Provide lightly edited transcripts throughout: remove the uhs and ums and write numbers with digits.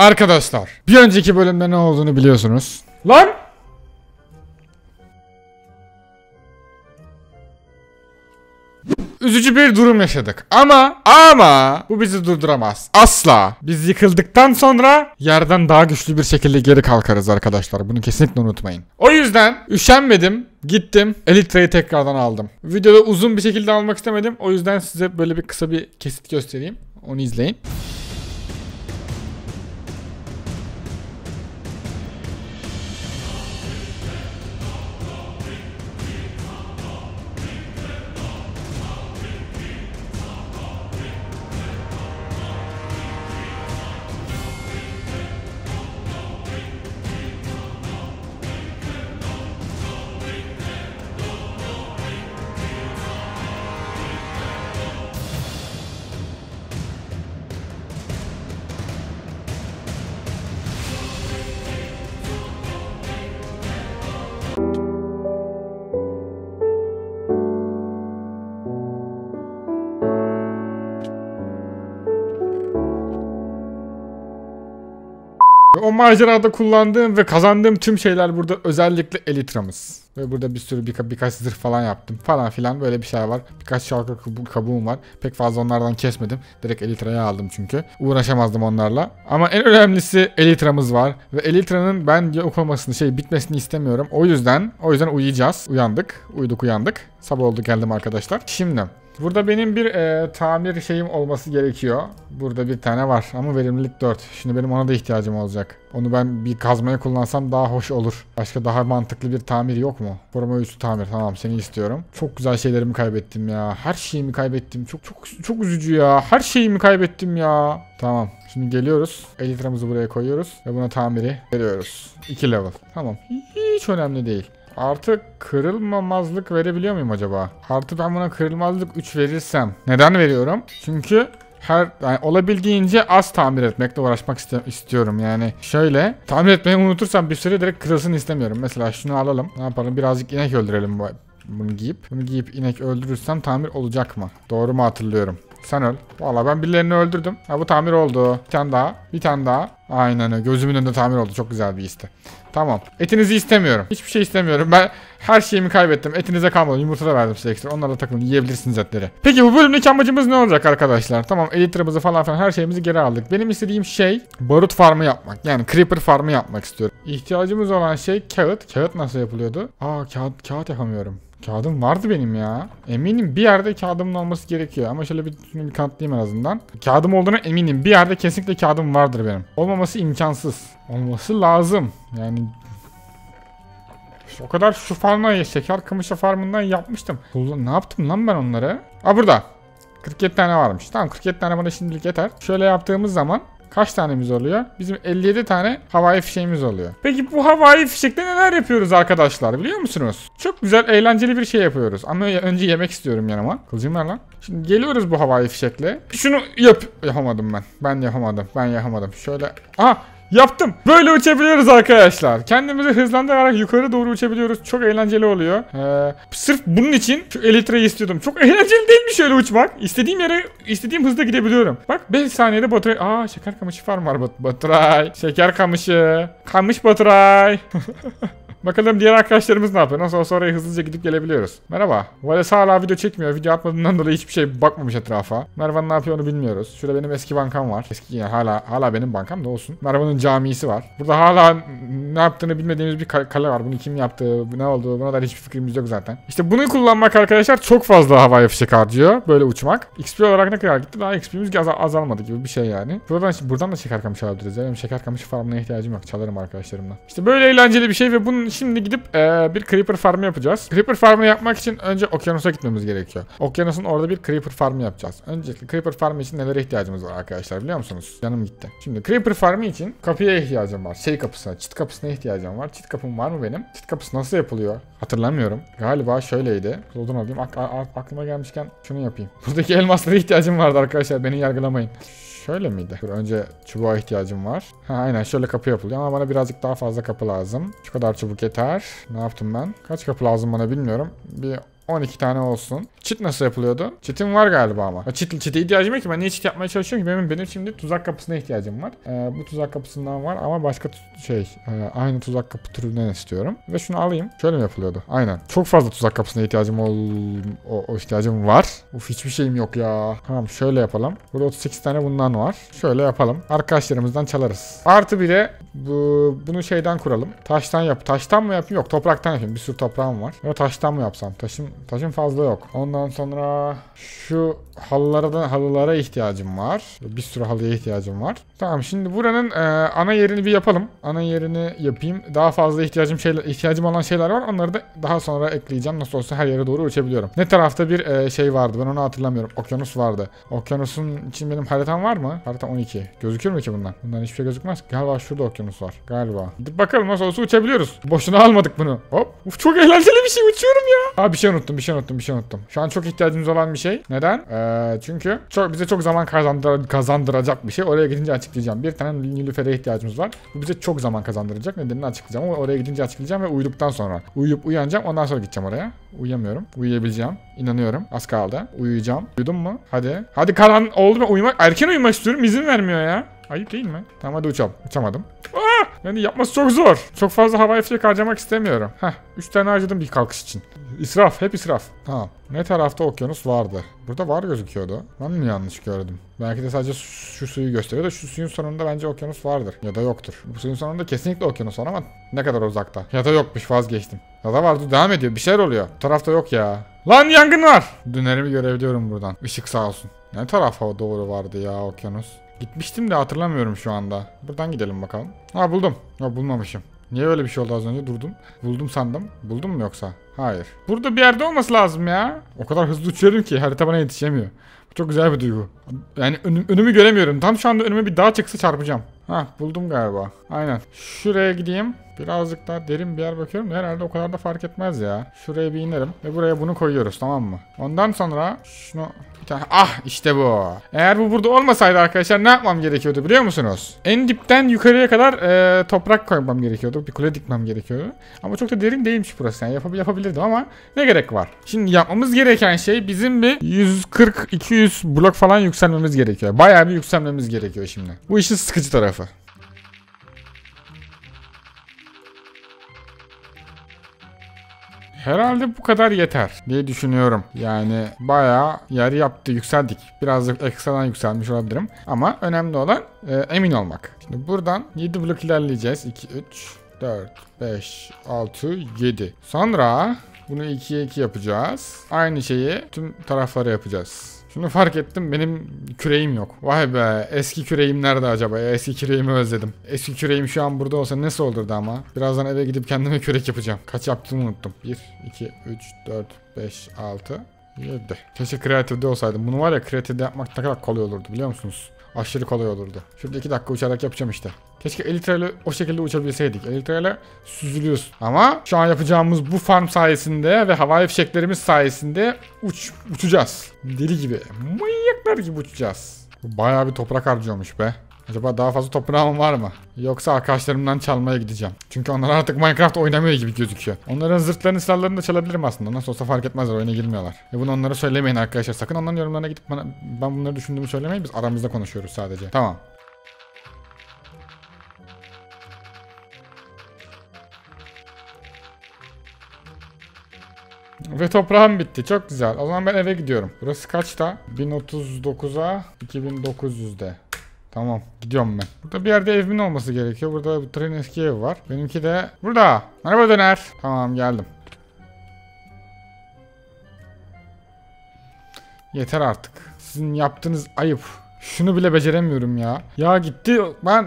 Arkadaşlar, bir önceki bölümde ne olduğunu biliyorsunuz. Lan! Üzücü bir durum yaşadık. Ama bu bizi durduramaz. Asla. Biz yıkıldıktan sonra yerden daha güçlü bir şekilde geri kalkarız arkadaşlar. Bunu kesinlikle unutmayın. O yüzden üşenmedim. Gittim. Elitre'yi tekrardan aldım. Videoda uzun bir şekilde almak istemedim. O yüzden size böyle bir kısa bir kesit göstereyim. Onu izleyin. O macerada kullandığım ve kazandığım tüm şeyler burada, özellikle elitramız. Ve burada bir sürü birkaç zırh falan yaptım falan filan, böyle bir şey var. Birkaç şarkı kabuğum var. Pek fazla onlardan kesmedim. Direkt elitraya aldım çünkü. Uğraşamazdım onlarla. Ama en önemlisi elitramız var. Ve elitranın ben okumasını, bitmesini istemiyorum. O yüzden uyuyacağız. Uyuduk uyandık. Sabah oldu geldim arkadaşlar. Şimdi burada benim bir tamir şeyim olması gerekiyor. Burada bir tane var ama verimlilik 4. Şimdi benim ona da ihtiyacım olacak. Onu ben bir kazmaya kullansam daha hoş olur. Başka daha mantıklı bir tamir yok mu? Koruma üstü tamir, tamam, seni istiyorum. Çok güzel şeylerimi kaybettim ya. Her şeyimi kaybettim. Çok üzücü ya. Her şeyimi kaybettim ya. Tamam. Şimdi geliyoruz. Elitramızı buraya koyuyoruz. Ve buna tamiri veriyoruz. 2 level. Tamam. Hiç önemli değil. Artı kırılmamazlık verebiliyor muyum acaba? Artı ben buna kırılmazlık 3 verirsem. Neden veriyorum? Çünkü olabildiğince az tamir etmekle uğraşmak istiyorum. Yani şöyle tamir etmeyi unutursam bir süre direkt kırılsın istemiyorum. Mesela şunu alalım. Ne yapalım? Birazcık inek öldürelim bunu giyip inek öldürürsem tamir olacak mı? Doğru mu hatırlıyorum? Sen öl. Valla ben birilerini öldürdüm. Ha, bu tamir oldu. Bir tane daha. Aynen, gözümün önünde tamir oldu. Çok güzel bir iste. Tamam. Etinizi istemiyorum. Hiçbir şey istemiyorum. Ben her şeyimi kaybettim. Etinize kalmadı. Yumurta da verdim size ekstra. Onlarla takılın. Yiyebilirsiniz etleri. Peki bu bölümdeki amacımız ne olacak arkadaşlar? Tamam, elitramızı falan filan her şeyimizi geri aldık. Benim istediğim şey barut farmı yapmak. Yani creeper farmı yapmak istiyorum. İhtiyacımız olan şey kağıt. Kağıt nasıl yapılıyordu? Kağıt yapamıyorum. Kağıdım vardı benim ya. Eminim bir yerde kağıdımın olması gerekiyor. Ama şöyle bir kanıtlayayım en azından. Kağıdım olduğuna eminim. Bir yerde kesinlikle kağıdım vardır benim. Olmaması imkansız. Olması lazım. Yani o kadar şu farmdan, şeker kamışı farmından yapmıştım. Ne yaptım lan ben onları? Burada. 47 tane varmış. Tamam, 47 tane bana şimdilik yeter. Şöyle yaptığımız zaman kaç tanemiz oluyor? Bizim 57 tane havai fişeğimiz oluyor. Peki bu havai fişekle neler yapıyoruz arkadaşlar, biliyor musunuz? Çok güzel, eğlenceli bir şey yapıyoruz. Ama önce yemek istiyorum yanıma. Kılıcım var lan. Şimdi geliyoruz bu havai fişekle. Şunu yapamadım ben. Ben yapamadım. Şöyle. Aha, yaptım. Böyle uçabiliyoruz arkadaşlar. Kendimizi hızlandırarak yukarı doğru uçabiliyoruz. Çok eğlenceli oluyor. Sırf bunun için şu elitreyi istiyordum. Çok eğlenceli değil mi şöyle uçmak? İstediğim yere, istediğim hızda gidebiliyorum. Bak 5 saniyede Baturay. Şeker kamışı farm var Baturay. Şeker kamışı. Kamış Baturay. Bakalım diğer arkadaşlarımız ne yapıyor? Nasıl olsa oraya hızlıca gidip gelebiliyoruz. Merhaba. Vales hala video çekmiyor. Video atmadığından dolayı hiçbir şey bakmamış etrafa. Mervan ne yapıyor onu bilmiyoruz. Şurada benim eski bankam var. Eski yani hala benim bankam da olsun. Mervan'ın camisi var. Burada hala ne yaptığını bilmediğimiz bir kale var. Bunu kim yaptı? Bu ne oldu? Buna da hiçbir fikrimiz yok zaten. İşte bunu kullanmak arkadaşlar çok fazla havai fişek harcıyor. Böyle uçmak. XP olarak ne kadar gitti? Daha XP'miz azalmadı gibi bir şey yani. Buradan da şeker kamışı alabiliriz. Yani şeker kamışı farmına ihtiyacım yok. Çalarım arkadaşlarımla. İşte böyle eğlenceli bir şey ve bunun şimdi gidip bir creeper farmı yapacağız. Creeper farmı yapmak için önce okyanusa gitmemiz gerekiyor. Okyanusun orada bir creeper farmı yapacağız. Öncelikle creeper farmı için nelere ihtiyacımız var arkadaşlar, biliyor musunuz? Canım gitti. Şimdi creeper farmı için kapıya ihtiyacım var. Çit kapısına ihtiyacım var. Çit kapım var mı benim? Çit kapısı nasıl yapılıyor? Hatırlamıyorum. Galiba şöyleydi. Odun alayım. Aklıma gelmişken şunu yapayım. Buradaki elmaslara ihtiyacım vardı arkadaşlar. Beni yargılamayın. Şöyle miydi? Dur, önce çubuğa ihtiyacım var. Aynen şöyle kapı yapılıyor ama bana birazcık daha fazla kapı lazım. Şu kadar çubuk yeter. Ne yaptım ben? Kaç kapı lazım bana bilmiyorum. Bir 12 tane olsun. Çit nasıl yapılıyordu? Çitim var galiba ama. Çite ihtiyacım yok ki. Ben niye çit yapmaya çalışıyorum ki? Benim şimdi tuzak kapısına ihtiyacım var. Bu tuzak kapısından var ama başka aynı tuzak kapı türünden istiyorum. Ve şunu alayım. Şöyle mi yapılıyordu? Aynen. Çok fazla tuzak kapısına ihtiyacım ihtiyacım var. Uf, hiçbir şeyim yok ya. Tamam, şöyle yapalım. Burada 38 tane bundan var. Şöyle yapalım. Arkadaşlarımızdan çalarız. Artı bir de bunu şeyden kuralım. Taştan yap. Taştan mı yapayım? Yok, topraktan yapayım. Bir sürü toprağım var. Ya taştan mı yapsam? Taşım fazla yok. Ondan sonra şu halılara ihtiyacım var. Bir sürü halıya ihtiyacım var. Tamam, şimdi buranın ana yerini bir yapalım. Ana yerini yapayım. Daha fazla ihtiyacım olan şeyler var. Onları da daha sonra ekleyeceğim. Nasıl olsa her yere doğru uçabiliyorum. Ne tarafta bir şey vardı? Ben onu hatırlamıyorum. Okyanus vardı. Okyanusun için benim haritam var mı? Harita 12. Gözükür mü ki bundan? Bundan hiçbir şey gözükmez. Galiba şurada okyanus var. Galiba. Gidip bakalım, nasıl olsa uçabiliyoruz. Boşuna almadık bunu. Hop. Uf, çok eğlenceli bir şey. Uçuyorum ya. Aa, bir şey unuttum. Şu an çok ihtiyacımız olan bir şey. Neden? Çünkü bize çok zaman kazandıracak bir şey. Oraya gidince açıklayacağım. Bir tane nilüfere ihtiyacımız var. Bu bize çok zaman kazandıracak. Nedenini açıklayacağım. Oraya gidince açıklayacağım ve uyuduktan sonra. Uyuyup uyanacağım. Ondan sonra gideceğim oraya. Uyuyamıyorum. Uyuyabileceğim. İnanıyorum. Az kaldı. Uyuyacağım. Uyudum mu? Hadi. Hadi karan oldu mu? Uyumak. Erken uyumak istiyorum. İzin vermiyor ya. Ayıp değil mi? Tamam, hadi uçalım. Uçamadım. Aa! Yani yapması çok zor. Çok fazla havai fişek harcamak istemiyorum. Heh. 3 tane harcadım bir kalkış için. İsraf. Hep israf. Tamam. Ne tarafta okyanus vardı? Burada var gözüküyordu. Ben mi yanlış gördüm? Belki de sadece şu suyu gösteriyor da şu suyun sonunda bence okyanus vardır. Ya da yoktur. Bu suyun sonunda kesinlikle okyanus var ama ne kadar uzakta. Ya da yokmuş, vazgeçtim. Ya da vardı, devam ediyor. Bir şeyler oluyor. Bu tarafta yok ya. Lan yangın var. Dönerimi görebiliyorum buradan. Işık sağ olsun. Ne tarafa doğru vardı ya okyanus? Gitmiştim de hatırlamıyorum şu anda. Buradan gidelim bakalım. Ha, buldum. Ya, bulmamışım. Niye öyle bir şey oldu az önce? Durdum. Buldum sandım. Buldum mu yoksa? Hayır. Burada bir yerde olması lazım ya. O kadar hızlı uçuyorum ki harita bana yetişemiyor. Çok güzel bir duygu. Yani önümü göremiyorum. Tam şu anda önüme bir dağ çıksa çarpacağım. Ha, buldum galiba. Aynen. Şuraya gideyim. Birazcık daha derin bir yer bakıyorum da herhalde o kadar da fark etmez ya. Şuraya bir inerim ve buraya bunu koyuyoruz, tamam mı? Ondan sonra şunu bir tane... Ah, işte bu. Eğer bu burada olmasaydı arkadaşlar ne yapmam gerekiyordu biliyor musunuz? En dipten yukarıya kadar toprak koymam gerekiyordu. Bir kule dikmem gerekiyordu. Ama çok da derin değilmiş burası. Yani yapabilirdim ama ne gerek var? Şimdi yapmamız gereken şey bizim bir 140-200 blok falan yükselmemiz gerekiyor. Bayağı bir yükselmemiz gerekiyor şimdi. Bu işin sıkıcı tarafı. Herhalde bu kadar yeter diye düşünüyorum. Yani bayağı yer yaptı, yükseldik. Birazcık ekstradan yükselmiş olabilirim. Ama önemli olan emin olmak. Şimdi buradan 7 blok ilerleyeceğiz. 2, 3, 4, 5, 6, 7. Sonra bunu 2'ye 2 yapacağız. Aynı şeyi tüm taraflara yapacağız. Şunu fark ettim, benim küreğim yok. Vay be, eski küreğim nerede acaba? Eski küreğimi özledim. Eski küreğim şu an burada olsa nasıl olurdu ama. Birazdan eve gidip kendime kürek yapacağım. Kaç yaptığımı unuttum. 1, 2, 3, 4, 5, 6, 7. Keşke kreatifde olsaydım. Bunu var ya, kreatifde yapmak ne kadar kolay olurdu biliyor musunuz? Aşırı kolay olurdu. Şurada 2 dakika uçarak yapacağım işte. Keşke elitreyle o şekilde uçabilseydik. Elitreyle süzülüyoruz. Ama şu an yapacağımız bu farm sayesinde ve havai fişeklerimiz sayesinde uçacağız. Deli gibi. Manyaklar gibi uçacağız. Bayağı bir toprak harcıyormuş be. Acaba daha fazla toprağım var mı? Yoksa arkadaşlarımdan çalmaya gideceğim. Çünkü onlar artık Minecraft oynamıyor gibi gözüküyor. Onların zırtlarını, silahlarını da çalabilirim aslında. Nasıl olsa fark etmezler, oyuna girmiyorlar. Ve bunu onlara söylemeyin arkadaşlar. Sakın onların yorumlarına gidip ben bunları düşündüğümü söylemeyin. Biz aramızda konuşuyoruz sadece. Tamam. Ve toprağım bitti. Çok güzel. O zaman ben eve gidiyorum. Burası kaçta? 1039'a 2900'de. Tamam, gidiyorum ben. Burada bir yerde evimin olması gerekiyor. Burada bu tren eski evi var. Benimki de burada. Merhaba döner. Tamam, geldim. Yeter artık. Sizin yaptığınız ayıp. Şunu bile beceremiyorum ya. Ya gitti ben.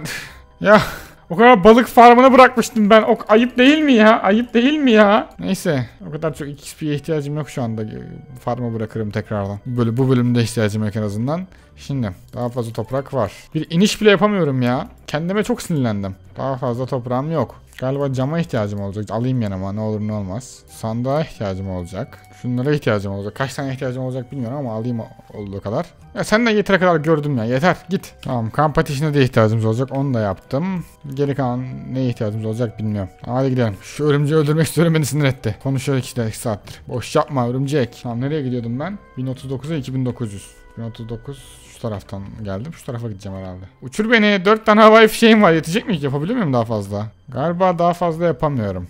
Ya o kadar balık farmını bırakmıştım ben. O ayıp değil mi ya? Ayıp değil mi ya? Neyse, o kadar çok XP'ye ihtiyacım yok şu anda. Farmı bırakırım tekrardan. Böyle bu bölümde ihtiyacım yok en azından. Şimdi daha fazla toprak var. Bir iniş bile yapamıyorum ya. Kendime çok sinirlendim. Daha fazla toprağım yok. Galiba cama ihtiyacım olacak. Alayım yanıma, ne olur ne olmaz. Sandığa ihtiyacım olacak. Şunlara ihtiyacım olacak. Kaç tane ihtiyacım olacak bilmiyorum ama alayım olduğu kadar. Ya sen de yeteri kadar gördüm ya. Yeter, git. Tamam, kamp ateşine de ihtiyacımız olacak. Onu da yaptım. Geri kalan neye ihtiyacımız olacak bilmiyorum. Hadi gidelim. Şu örümceği öldürmek istiyorum, beni sinir etti. Konuşuyoruz 2 saattir. Boş yapma örümcek. Tamam, nereye gidiyordum ben? 1039'a 2900. 1039 şu taraftan geldim. Şu tarafa gideceğim herhalde. Uçur beni. 4 tane havai fişeğim var. Yetecek mi? Yapabiliyor muyum daha fazla? Galiba daha fazla yapamıyorum.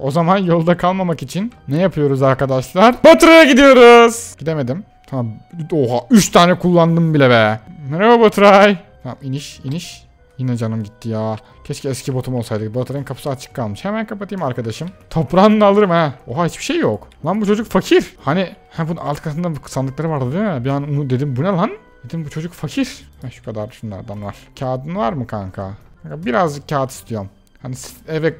O zaman yolda kalmamak için ne yapıyoruz arkadaşlar? Batıra'ya gidiyoruz. Gidemedim. Tamam. Oha, 3 tane kullandım bile be. Merhaba Batıray. Tamam, iniş. Yine canım gitti ya. Keşke eski botum olsaydı. Batıra'nın kapısı açık kalmış. Hemen kapatayım arkadaşım. Toprağını da alırım ha. Oha, hiçbir şey yok. Lan bu çocuk fakir. Hani bunun alt katında sandıkları vardı değil mi? Bir an onu dedim, bu ne lan? Dedim bu çocuk fakir. Ha, şu kadar şunlardan var. Kağıdın var mı kanka? Birazcık kağıt istiyorum. Hani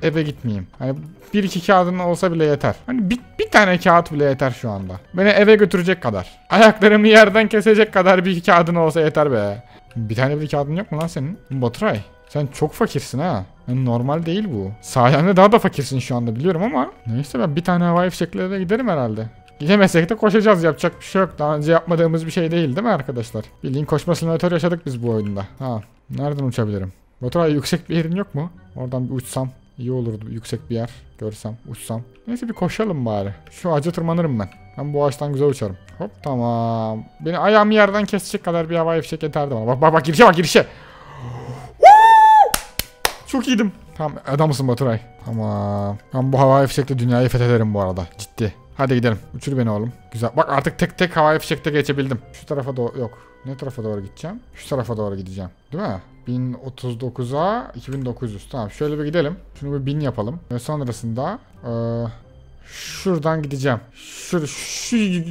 eve gitmeyeyim. Hani 1-2 kağıdın olsa bile yeter. Hani bir tane kağıt bile yeter şu anda. Beni eve götürecek kadar. Ayaklarımı yerden kesecek kadar 1-2 kağıdın olsa yeter be. Bir tane bile kağıdın yok mu lan senin? Batıray, sen çok fakirsin ha. Yani normal değil bu. Sayende daha da fakirsin şu anda biliyorum ama. Neyse, ben bir tane havai fişekle de giderim herhalde. Gidemezsek de koşacağız, yapacak bir şey yok. Daha önce yapmadığımız bir şey değil mi arkadaşlar? Bildiğin koşma simülatörü yaşadık biz bu oyunda. Ha, nereden uçabilirim? Batıray, yüksek bir yerin yok mu? Oradan bir uçsam iyi olurdu, yüksek bir yer görsem uçsam. Neyse bir koşalım bari. Şu ağaca tırmanırım ben. Ben bu ağaçtan güzel uçarım. Hop, tamam. Beni ayağımı yerden kesecek kadar bir havai fişek yeterdi bana. Bak girişe bak, girişe. Çok iyiydim. Tamam, adamsın Batıray. Tamam. Ben bu havai fişekle dünyayı fethederim bu arada. Ciddi. Hadi gidelim. Uçur beni oğlum. Güzel. Bak artık tek havai fişekte geçebildim. Şu tarafa doğru yok. Ne tarafa doğru gideceğim? Şu tarafa doğru gideceğim. Değil mi? 1039'a 2900. Tamam, şöyle bir gidelim. Şunu bir 1000 yapalım. Ve sonrasında şuradan gideceğim. Şu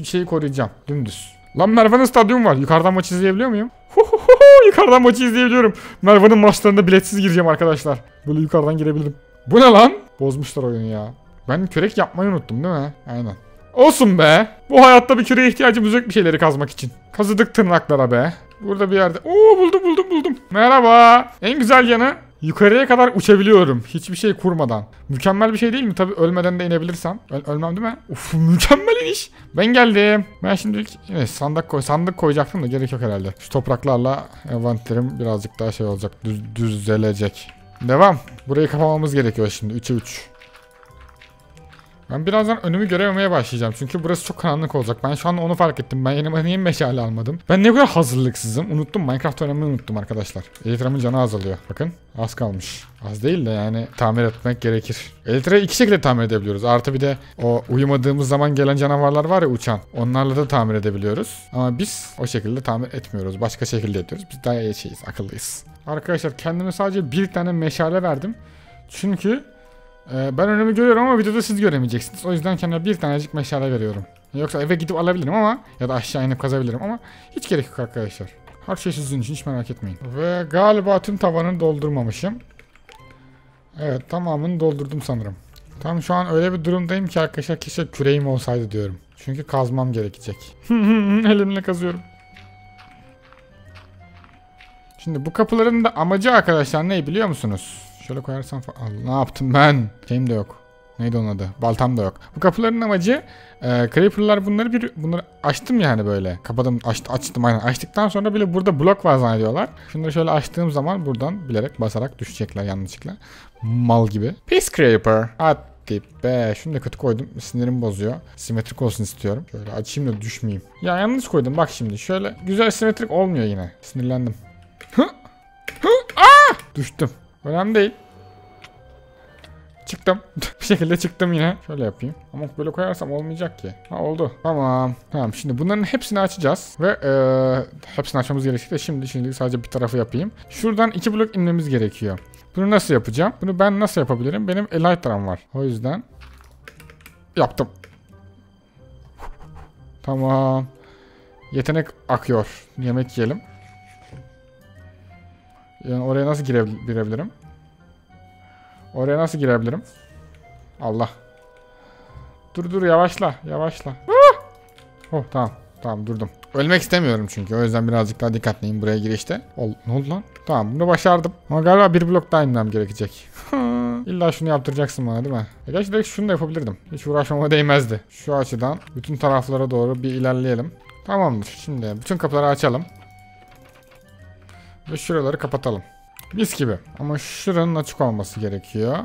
şeyi koruyacağım. Dümdüz. Lan Merve'nin stadyumu var. Yukarıdan maçı izleyebiliyor muyum? Yukarıdan maçı izleyebiliyorum. Merve'nin maçlarında biletsiz gireceğim arkadaşlar. Böyle yukarıdan girebilirim. Bu ne lan? Bozmuşlar oyunu ya. Ben kürek yapmayı unuttum değil mi? Aynen. Olsun be. Bu hayatta bir küreğe ihtiyacımız yok bir şeyleri kazmak için. Kazıdık tırnaklara be. Burada bir yerde. Oo, buldum. Merhaba. En güzel yanı yukarıya kadar uçabiliyorum. Hiçbir şey kurmadan. Mükemmel bir şey değil mi? Tabii ölmeden de inebilirsem. Ölmem değil mi? Uf, mükemmel iniş. Ben geldim. Ben şimdi evet, sandık koyacaktım da gerek yok herhalde. Şu topraklarla envanterim birazcık daha şey olacak. Düzelecek. Devam. Burayı kapamamız gerekiyor şimdi. 3'e 3. Ben birazdan önümü görememeye başlayacağım. Çünkü burası çok karanlık olacak. Ben şu anda onu fark ettim. Ben yeni meşale almadım. Ben ne kadar hazırlıksızım. Unuttum. Minecraft oynamayı unuttum arkadaşlar. Elytra'mın canı azalıyor. Bakın. Az kalmış. Az değil de yani tamir etmek gerekir. Elytra'yı 2 şekilde tamir edebiliyoruz. Artı bir de o uyumadığımız zaman gelen canavarlar var ya, uçan. Onlarla da tamir edebiliyoruz. Ama biz o şekilde tamir etmiyoruz. Başka şekilde ediyoruz. Biz daha iyi şeyiz. Akıllıyız. Arkadaşlar kendime sadece bir tane meşale verdim. Çünkü... ben önümü görüyorum ama videoda siz göremeyeceksiniz. O yüzden kendime bir tanecik meşale veriyorum. Yoksa eve gidip alabilirim ama ya da aşağı inip kazabilirim ama hiç gerek yok arkadaşlar. Her şey sizin için, hiç merak etmeyin. Ve galiba tüm tavanını doldurmamışım. Evet, tamamını doldurdum sanırım. Tam şu an öyle bir durumdayım ki arkadaşlar, keşke küreğim olsaydı diyorum. Çünkü kazmam gerekecek. Elimle kazıyorum. Şimdi bu kapıların da amacı arkadaşlar ne biliyor musunuz? Şöyle koyarsam Allah, ne yaptım ben? Şeyim de yok. Neydi onun adı? Baltam da yok. Bu kapıların amacı Creeper'lar bunları açtım yani böyle. Kapadım, açtım aynen. Açtıktan sonra bile burada blok var zannediyorlar. Şunları şöyle açtığım zaman buradan bilerek basarak düşecekler yanlışlıkla. Mal gibi. Peace Creeper. Hadi be. Şunu da kötü koydum. Sinirimi bozuyor. Simetrik olsun istiyorum. Şöyle açayım da düşmeyeyim. Ya yanlış koydum bak şimdi. Şöyle güzel simetrik olmuyor yine. Sinirlendim. Düştüm. Önemli değil. Çıktım. Bir şekilde çıktım yine. Şöyle yapayım. Ama böyle koyarsam olmayacak ki. Ha, oldu. Tamam. Tamam, şimdi bunların hepsini açacağız. Ve hepsini açmamız gerekecek de şimdi sadece bir tarafı yapayım. Şuradan 2 blok inmemiz gerekiyor. Bunu nasıl yapacağım? Bunu ben nasıl yapabilirim? Benim Elytra'm var. O yüzden yaptım. Tamam. Yetenek akıyor. Yemek yiyelim. Yani oraya nasıl girebilirim? Oraya nasıl girebilirim? Allah. Dur yavaşla. Ah! Oh, tamam durdum. Ölmek istemiyorum çünkü. O yüzden birazcık daha dikkatliyim buraya girişte. Ne oldu lan? Tamam, bunu başardım. Ama galiba bir blok daha inmem gerekecek. İlla şunu yaptıracaksın bana değil mi? Gerçi direkt şunu da yapabilirdim. Hiç uğraşmama değmezdi. Şu açıdan bütün taraflara doğru bir ilerleyelim. Tamamdır. Şimdi bütün kapıları açalım. Ve şuraları kapatalım. Mis gibi. Ama şuranın açık olması gerekiyor.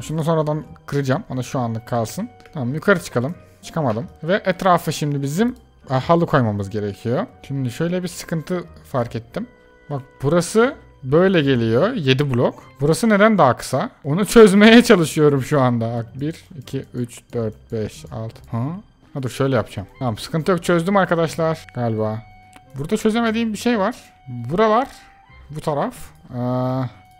Şunu sonradan kıracağım. Ona şu anlık kalsın. Tamam, yukarı çıkalım. Çıkamadım. Ve etrafı şimdi bizim halı koymamız gerekiyor. Şimdi şöyle bir sıkıntı fark ettim. Bak, burası böyle geliyor. 7 blok. Burası neden daha kısa? Onu çözmeye çalışıyorum şu anda. Bak, 1, 2, 3, 4, 5, 6. Ha, dur şöyle yapacağım. Tamam, sıkıntı yok. Çözdüm arkadaşlar. Galiba. Burada çözemediğim bir şey var. Buralar. Bu taraf.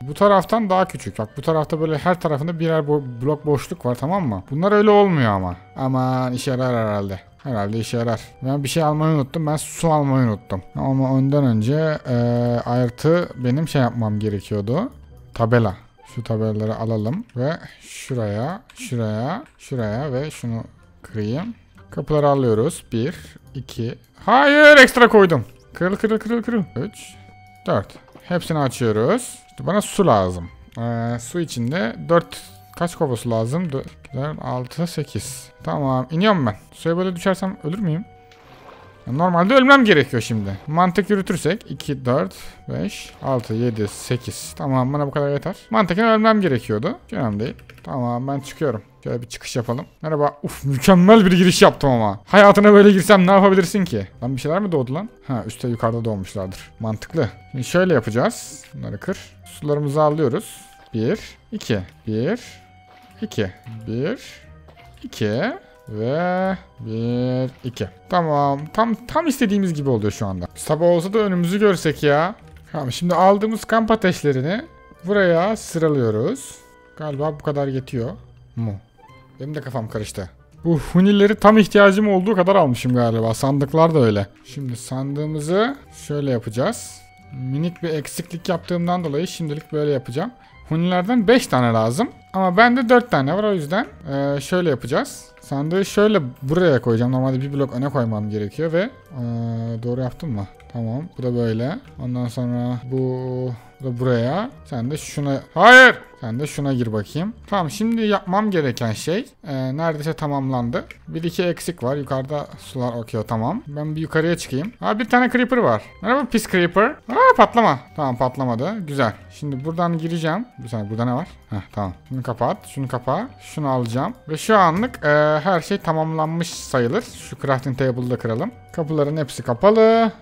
Bu taraftan daha küçük. Bak, bu tarafta böyle her tarafında birer blok boşluk var, tamam mı? Bunlar öyle olmuyor ama. Aman, işe yarar herhalde. Herhalde işe yarar. Ben bir şey almayı unuttum. Ben su almayı unuttum. Ama ondan önce artı benim şey yapmam gerekiyordu. Tabela. Şu tabelaları alalım. Ve şuraya, şuraya, şuraya ve şunu kırayım. Kapıları alıyoruz. 1, 2. Hayır, ekstra koydum. Kırıl kırıl kırıl kırıl. 3, 4. Hepsini açıyoruz. İşte bana su lazım. Su içinde 4 kaç kova su lazım? 4, 6, 8. Tamam, iniyorum ben. Suya böyle düşersem ölür müyüm? Normalde ölmem gerekiyor şimdi. Mantık yürütürsek 2, 4, 5, 6, 7, 8. Tamam, bana bu kadar yeter. Mantıken ölmem gerekiyordu. Önemli değil. Tamam, ben çıkıyorum. Şöyle bir çıkış yapalım. Merhaba. Uf, mükemmel bir giriş yaptım ama. Hayatına böyle girsem ne yapabilirsin ki? Lan bir şeyler mi doğdu lan? Ha, üstte yukarıda doğmuşlardır. Mantıklı. Şimdi şöyle yapacağız. Bunları kır. Sularımızı alıyoruz. 1, 2, 1, 2, 1, 2... Ve 1, 2. Tamam. Tam istediğimiz gibi oluyor şu anda. Sabah olsa da önümüzü görsek ya. Tamam, şimdi aldığımız kamp ateşlerini buraya sıralıyoruz. Galiba bu kadar yetiyor mu? Benim de kafam karıştı. Bu hunileri tam ihtiyacım olduğu kadar almışım galiba. Sandıklar da öyle. Şimdi sandığımızı şöyle yapacağız. Minik bir eksiklik yaptığımdan dolayı şimdilik böyle yapacağım. Hunilerden 5 tane lazım. Ama bende 4 tane var, o yüzden şöyle yapacağız. Sandığı şöyle buraya koyacağım. Normalde bir blok öne koymam gerekiyor ve doğru yaptım mı? Tamam. Bu da böyle. Ondan sonra bu da buraya. Sen de şuna... Hayır! Sen de şuna gir bakayım. Tamam, şimdi yapmam gereken şey neredeyse tamamlandı. Bir iki eksik var. Yukarıda sular akıyor. Tamam. Ben bir yukarıya çıkayım. Ha, bir tane creeper var. Merhaba pis creeper. Aa, patlama. Tamam, patlamadı. Güzel. Şimdi buradan gireceğim. Bir saniye, burada ne var? Heh, tamam. Şunu kapat. Şunu kapa. Şunu alacağım. Ve şu anlık her şey tamamlanmış sayılır. Şu crafting table'ı da kıralım. Kapıların hepsi kapalı.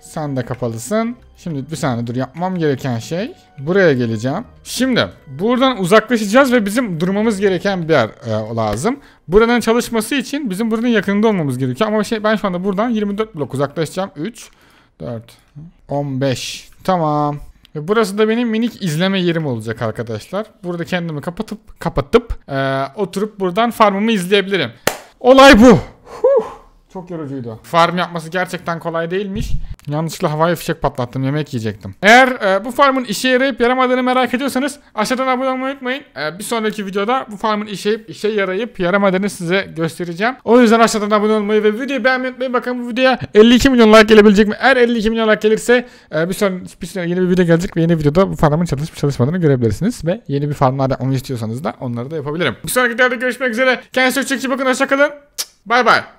Sen de kapalısın. Şimdi bir saniye dur, yapmam gereken şey buraya geleceğim. Şimdi buradan uzaklaşacağız ve bizim durmamız gereken bir yer lazım. Buranın çalışması için bizim buranın yakınında olmamız gerekiyor. Ama ben şu anda buradan 24 blok uzaklaşacağım. 3, 4, 15. Tamam. Ve burası da benim minik izleme yerim olacak arkadaşlar. Burada kendimi kapatıp oturup buradan farmımı izleyebilirim. Olay bu. Çok yorucuydu. Farm yapması gerçekten kolay değilmiş. Yanlışlıkla havai fişek patlattım. Yemek yiyecektim. Eğer bu farmın işe yarayıp yaramadığını merak ediyorsanız aşağıdan abone olmayı unutmayın. Bir sonraki videoda bu farmın işe yarayıp yaramadığını size göstereceğim. O yüzden aşağıdan abone olmayı ve videoyu beğenmeyi unutmayın. Bakın bu videoya 52 milyon like gelebilecek mi? Eğer 52 milyon like gelirse bir sonraki yeni bir video gelecek ve yeni videoda bu farmın çalışıp çalışmadığını görebilirsiniz. Ve yeni bir farmlar yapmamı istiyorsanız da onları da yapabilirim. Bir sonraki videoda görüşmek üzere. Kendinize çok iyi bakın. Hoşça kalın. Bay bay.